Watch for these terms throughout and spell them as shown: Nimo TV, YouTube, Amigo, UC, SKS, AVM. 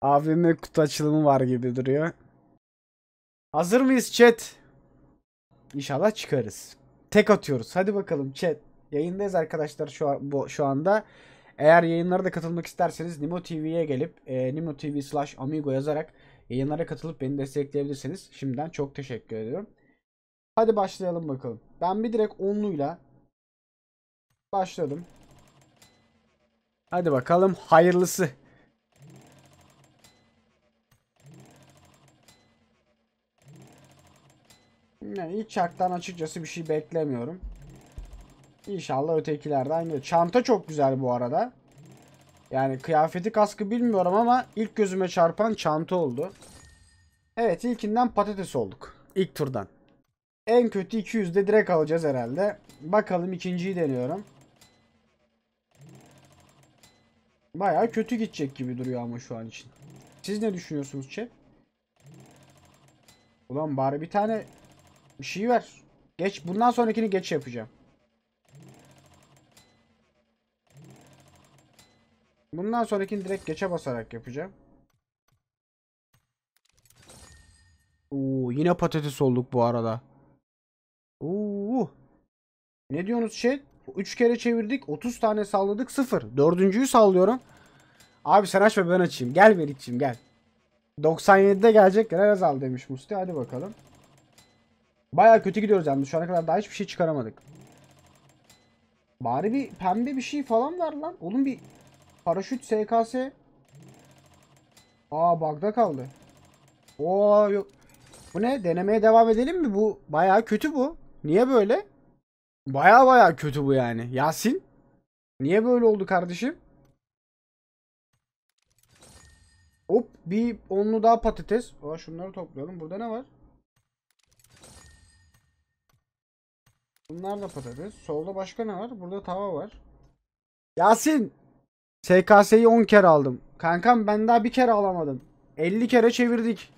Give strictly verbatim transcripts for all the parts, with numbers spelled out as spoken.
A V M kutu açılımı var gibi duruyor. Hazır mıyız chat? İnşallah çıkarız. Tek atıyoruz. Hadi bakalım chat. Yayındayız arkadaşlar şu an, bu şu anda. Eğer yayınlara da katılmak isterseniz Nimo T V'ye gelip e, Nimo T V slash Amigo yazarak yayınlara katılıp beni destekleyebilirsiniz. Şimdiden çok teşekkür ediyorum. Hadi başlayalım bakalım. Ben bir direkt onluyla başladım. Hadi bakalım hayırlısı. Yani ilk çarktan açıkçası bir şey beklemiyorum. İnşallah ötekilerden geliyor. Çanta çok güzel bu arada. Yani kıyafeti kaskı bilmiyorum ama ilk gözüme çarpan çanta oldu. Evet, ilkinden patates olduk. İlk turdan. En kötü iki yüzde direkt alacağız herhalde. Bakalım, ikinciyi deniyorum. Bayağı kötü gidecek gibi duruyor ama şu an için. Siz ne düşünüyorsunuz chat? Ulan bari bir tane bir şey ver. Geç. Bundan sonrakini geç yapacağım. Bundan sonrakini direkt geçe basarak yapacağım. Oo, yine patates olduk bu arada. Oo. Ne diyorsunuz şey? üç kere çevirdik. otuz tane salladık. sıfır. dördüncüyü sallıyorum. Abi sen açma, ben açayım. Gel Melik'ciğim, gel. doksan yedide gelecek. Gel az al demiş Musti. Hadi bakalım. Baya kötü gidiyoruz yani. Şu ana kadar daha hiçbir şey çıkaramadık. Bari bir pembe bir şey falan var lan. Oğlum bir paraşüt S K S. Aa, bug'da kaldı. Oo, yok. Bu ne? Denemeye devam edelim mi? Bu baya kötü bu. Niye böyle? Baya baya kötü bu yani. Yasin, niye böyle oldu kardeşim? Hop, bir onlu daha patates. Aa, şunları toplayalım. Burada ne var? Bunlar da patates. Solda başka ne var? Burada tava var. Yasin, S K S'yi on kere aldım. Kankam ben daha bir kere alamadım. elli kere çevirdik.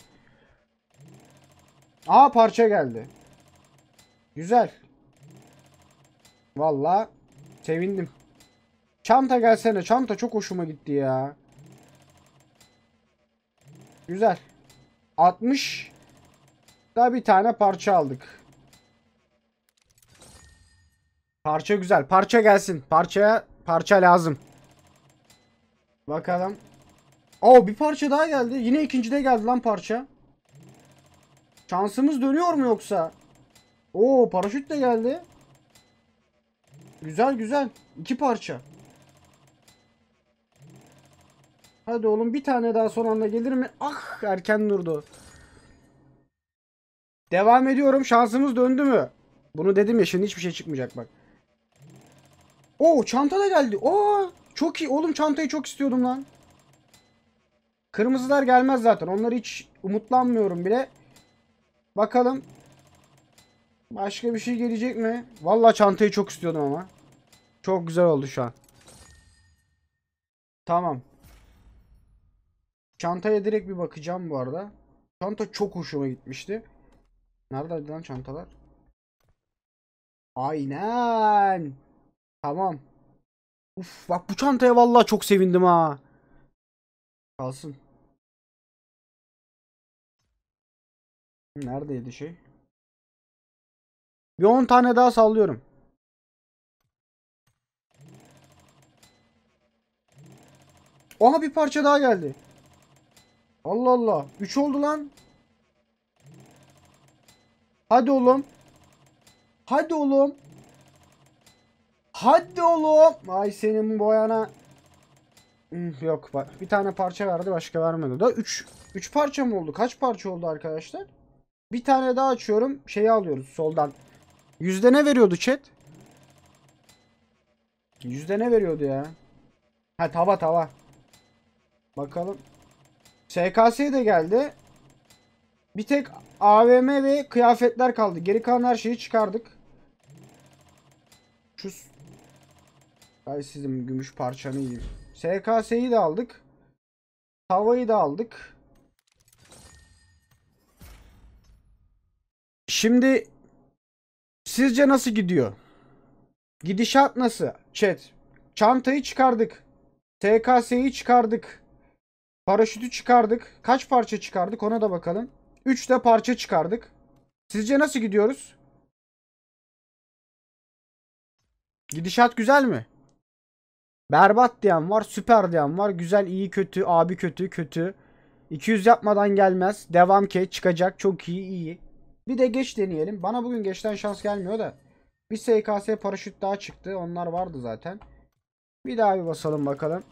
Aa, parça geldi. Güzel. Vallahi sevindim. Çanta gelsene. Çanta çok hoşuma gitti ya. Güzel. altmış daha bir tane parça aldık. Parça güzel. Parça gelsin. Parçaya parça lazım. Bakalım. Oo, bir parça daha geldi. Yine ikincide geldi lan parça. Şansımız dönüyor mu yoksa? Oo, paraşüt de geldi. Güzel güzel. İki parça. Hadi oğlum, bir tane daha son anda gelir mi? Ah, erken durdu. Devam ediyorum. Şansımız döndü mü? Bunu dedim ya, şimdi hiçbir şey çıkmayacak bak. Oo, çanta da geldi. Oo, çok iyi. Oğlum çantayı çok istiyordum lan. Kırmızılar gelmez zaten. Onları hiç umutlanmıyorum bile. Bakalım. Başka bir şey gelecek mi? Vallahi çantayı çok istiyordum ama. Çok güzel oldu şu an. Tamam. Çantaya direkt bir bakacağım bu arada. Çanta çok hoşuma gitmişti. Nerede lan çantalar? Aynen. Tamam. Uf, bak bu çantaya vallahi çok sevindim ha. Kalsın. Neredeydi şey? Bir on tane daha sallıyorum. Oha, bir parça daha geldi. Allah Allah. üç oldu lan. Hadi oğlum. Hadi oğlum. Hadi oğlum. Ay senin boyana. Yok, bir tane parça verdi, başka vermedi. Da üç üç parça mı oldu? Kaç parça oldu arkadaşlar? Bir tane daha açıyorum. Şeyi alıyoruz soldan. Yüzde ne veriyordu chat? Yüzde ne veriyordu ya? Ha, tava tava. Bakalım. S K S de geldi. Bir tek A V M ve kıyafetler kaldı. Geri kalan her şeyi çıkardık. Şu ay sizin gümüş parçanı yiyeyim. S K S'yi de aldık. Tavayı da aldık. Şimdi sizce nasıl gidiyor? Gidişat nasıl? Chat. Çantayı çıkardık. T K S'yi çıkardık. Paraşütü çıkardık. Kaç parça çıkardık ona da bakalım. üç de parça çıkardık. Sizce nasıl gidiyoruz? Gidişat güzel mi? Berbat diyen var, süper diyen var. Güzel, iyi, kötü, abi kötü, kötü. iki yüz yapmadan gelmez. Devam ki çıkacak. Çok iyi, iyi. Bir de geç deneyelim. Bana bugün geçten şans gelmiyor da. Bir S K S paraşüt daha çıktı. Onlar vardı zaten. Bir daha bir basalım bakalım.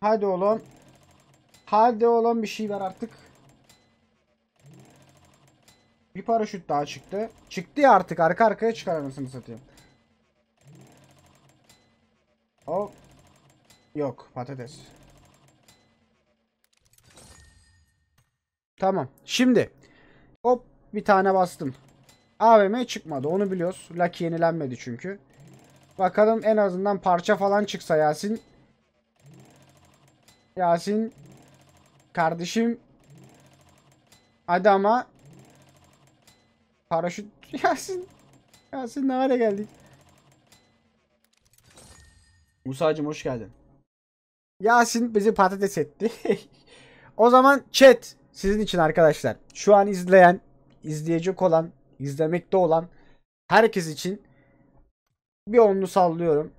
Hadi oğlum. Hadi oğlum bir şey ver artık. Bir paraşüt daha çıktı. Çıktı ya artık. Arka arkaya çıkar anasını satayım. Hop. Yok patates. Tamam. Şimdi. Hop bir tane bastım. A V M çıkmadı. Onu biliyoruz. Lucky yenilenmedi çünkü. Bakalım en azından parça falan çıksa Yasin. Yasin. Kardeşim. Hadi ama. Paraşüt. Yasin. Yasin ne hale geldik. Musa'cığım hoş geldin. Yasin bizi patates etti. O zaman chat. Sizin için arkadaşlar. Şu an izleyen, izleyecek olan, izlemekte olan herkes için bir onlu sallıyorum.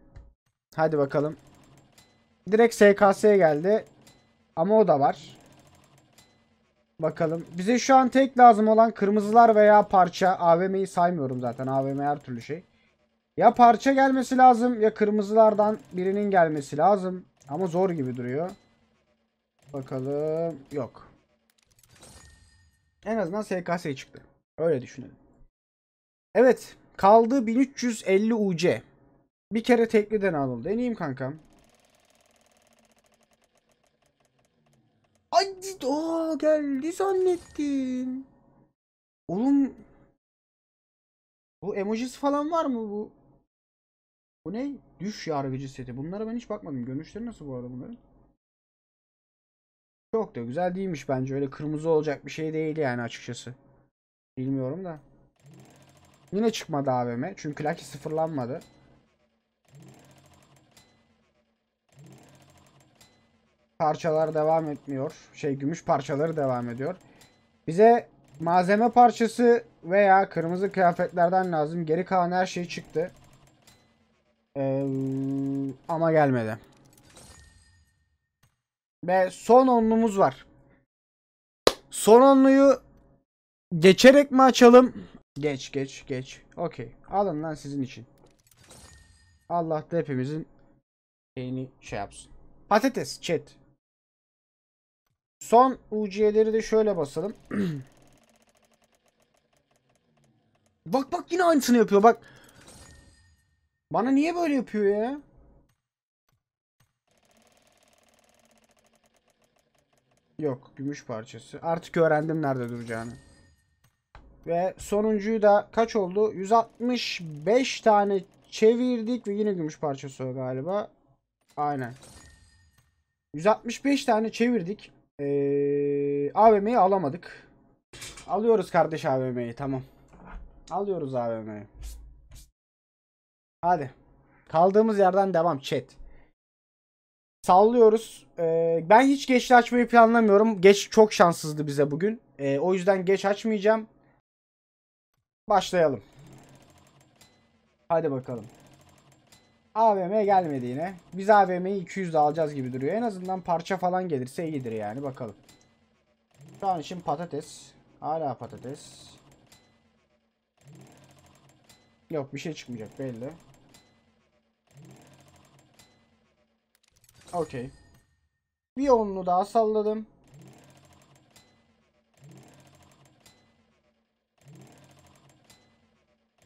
Hadi bakalım. Direkt S K S'ye geldi. Ama o da var. Bakalım. Bize şu an tek lazım olan kırmızılar veya parça. A V M'yi saymıyorum zaten. A V M her türlü şey. Ya parça gelmesi lazım ya kırmızılardan birinin gelmesi lazım. Ama zor gibi duruyor. Bakalım. Yok. En azından S K S çıktı. Öyle düşünelim. Evet. Kaldı bin üç yüz elli U C. Bir kere tekliden alalım. Deneyeyim kankam. Ay, o geldi zannettim. Oğlum. Bu emojisi falan var mı bu? Bu ne? Düş yargıcı seti. Bunlara ben hiç bakmadım. Görünüşleri nasıl bu arada bunların? Çok da güzel değilmiş bence. Öyle kırmızı olacak bir şey değil yani açıkçası. Bilmiyorum da. Yine çıkmadı A V M. Çünkü Lucky sıfırlanmadı. Parçalar devam etmiyor. Şey gümüş parçaları devam ediyor. Bize malzeme parçası veya kırmızı kıyafetlerden lazım. Geri kalan her şey çıktı. Ee, ama gelmedi. Ve son onluğumuz var. Son onluyu geçerek mi açalım? Geç geç geç. Okey. Alın lan sizin için. Allah da hepimizin şeyini şey yapsın. Patates chat. Son U C'leri de şöyle basalım. Bak bak yine aynısını yapıyor bak. Bana niye böyle yapıyor ya? Yok. Gümüş parçası. Artık öğrendim nerede duracağını. Ve sonuncuyu da kaç oldu? yüz altmış beş tane çevirdik ve yine gümüş parçası o galiba. Aynen. yüz altmış beş tane çevirdik. Ee, A V M'yi alamadık. Alıyoruz kardeş A V M'yi. Tamam. Alıyoruz A V M'yi. Hadi. Kaldığımız yerden devam chat. Sallıyoruz. Ee, ben hiç geçli açmayı planlamıyorum. Geç çok şanssızdı bize bugün. Ee, o yüzden geç açmayacağım. Başlayalım. Hadi bakalım. A V M gelmedi yine. Biz A V M'yi iki yüzde alacağız gibi duruyor. En azından parça falan gelirse iyidir yani. Bakalım. Şu an için patates. Hala patates. Yok bir şey çıkmayacak belli. Okey. Bir onlu daha salladım.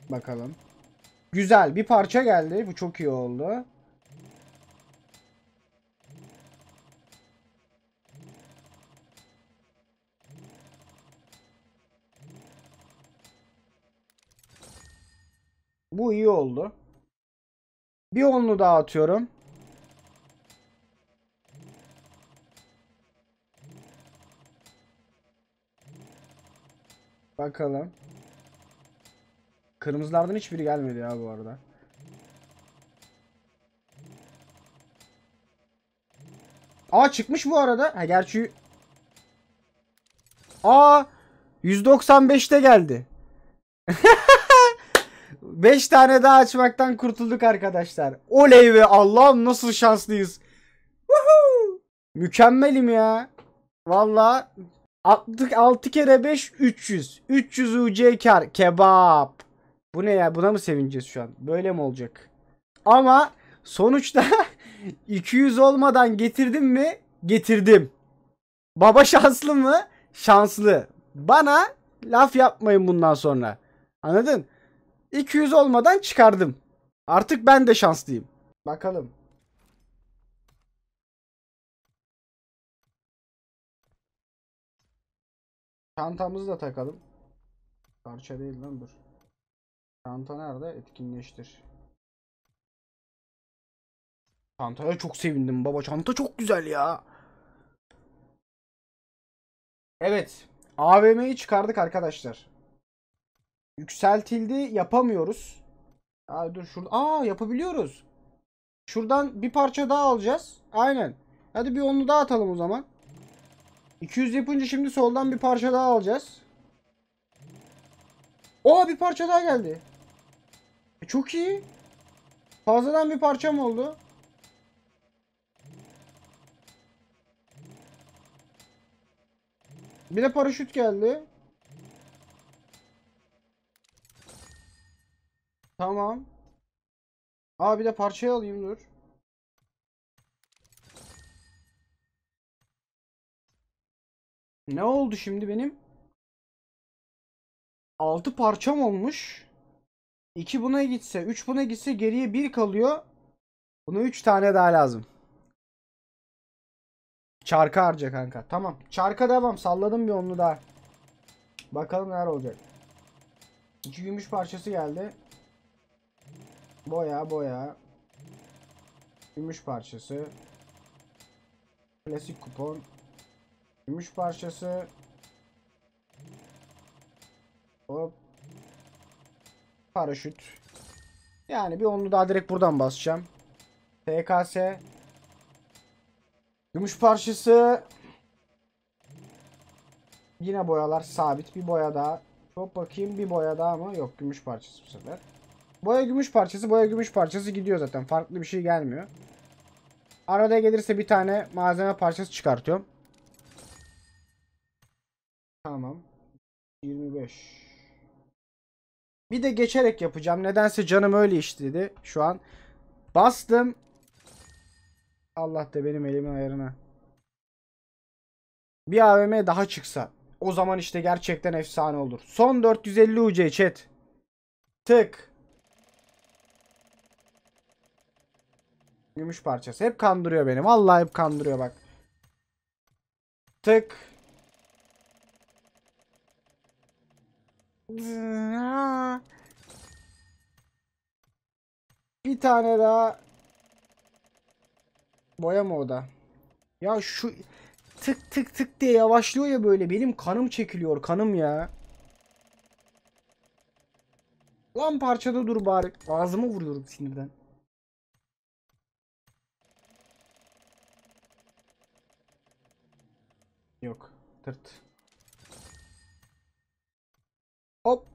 Bakalım. Güzel bir parça geldi. Bu çok iyi oldu. Bu iyi oldu. Bir onlu daha atıyorum. Bakalım. Kırmızılardan hiçbiri gelmedi ya bu arada. Aa çıkmış bu arada. Ha gerçi. Aa yüz doksan beşte geldi. beş tane daha açmaktan kurtulduk arkadaşlar. Oley be, Allah'ım nasıl şanslıyız. Woohoo! Mükemmelim ya. Vallahi attık altı kere beş üç yüz. üç yüz U C kar kebap. Bu ne ya? Buna mı sevineceğiz şu an? Böyle mi olacak? Ama sonuçta iki yüz olmadan getirdim mi? Getirdim. Baba şanslı mı? Şanslı. Bana laf yapmayın bundan sonra. Anladın? iki yüz olmadan çıkardım. Artık ben de şanslıyım. Bakalım. Çantamızı da takalım. Parça değil lan, dur. Çanta nerede? Etkinleştir. Çantaya çok sevindim baba. Çanta çok güzel ya. Evet. A V M'yi çıkardık arkadaşlar. Yükseltildi. Yapamıyoruz. Aa, dur şurada. Aa yapabiliyoruz. Şuradan bir parça daha alacağız. Aynen. Hadi bir onu daha atalım o zaman. iki yüz yapınca şimdi soldan bir parça daha alacağız. Oo bir parça daha geldi. E, çok iyi. Fazladan bir parçam oldu. Bir de paraşüt geldi. Tamam. Aa bir de parçayı alayım, dur. Ne oldu şimdi benim? altı parçam olmuş. iki buna gitse, üç buna gitse geriye bir kalıyor. Buna üç tane daha lazım. Çarka harca kanka. Tamam. Çarka devam. Salladım bir onu daha. Bakalım neler olacak. iki gümüş parçası geldi. Boya boya. Gümüş parçası. Klasik kupon. Gümüş parçası. Hop. Paraşüt. Yani bir onu daha direkt buradan basacağım. T K S. Gümüş parçası. Yine boyalar sabit. Bir boya daha. Çok bakayım, bir boya daha mı? Yok, gümüş parçası bu sefer. Boya gümüş parçası. Boya gümüş parçası gidiyor zaten. Farklı bir şey gelmiyor. Arada gelirse bir tane malzeme parçası çıkartıyorum. Tamam. yirmi beş. Bir de geçerek yapacağım. Nedense canım öyle işledi şu an. Bastım. Allah da benim elimin ayarına. Bir A V M daha çıksa. O zaman işte gerçekten efsane olur. Son dört yüz elli U C chat. Tık. Gümüş parçası. Hep kandırıyor beni. Vallahi hep kandırıyor bak. Tık. Bir tane daha. Boya mı o da? Ya şu tık tık tık diye yavaşlıyor ya böyle. Benim kanım çekiliyor. Kanım ya. Lan parçada dur bari. Ağzıma vuruyorum sinirden. Yok. Tırt. Hop.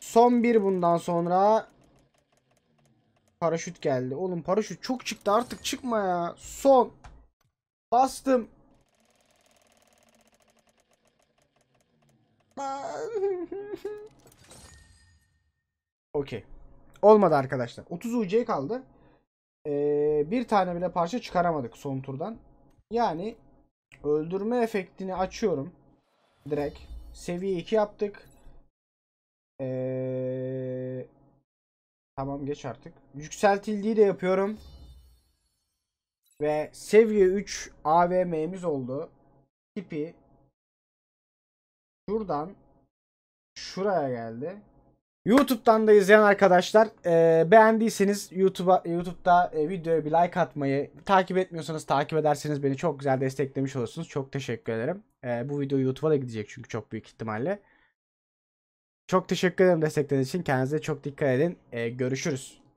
Son bir bundan sonra. Paraşüt geldi. Oğlum paraşüt çok çıktı, artık çıkma ya. Son. Bastım. Okey. Olmadı arkadaşlar. otuz U C kaldı. Ee, bir tane bile parça çıkaramadık son turdan. Yani öldürme efektini açıyorum. Direkt. Seviye iki yaptık. Eee... Tamam geç artık. Yükseltildiği de yapıyorum. Ve seviye üç A V M'miz oldu. Tipi şuradan şuraya geldi. YouTube'dan da izleyen arkadaşlar e, beğendiyseniz YouTube'a, YouTube'da e, videoya bir like atmayı, takip etmiyorsanız takip ederseniz beni çok güzel desteklemiş olursunuz. Çok teşekkür ederim. E, bu video YouTube'a da gidecek çünkü çok büyük ihtimalle. Çok teşekkür ederim destekleriniz için. Kendinize çok dikkat edin. Ee, görüşürüz.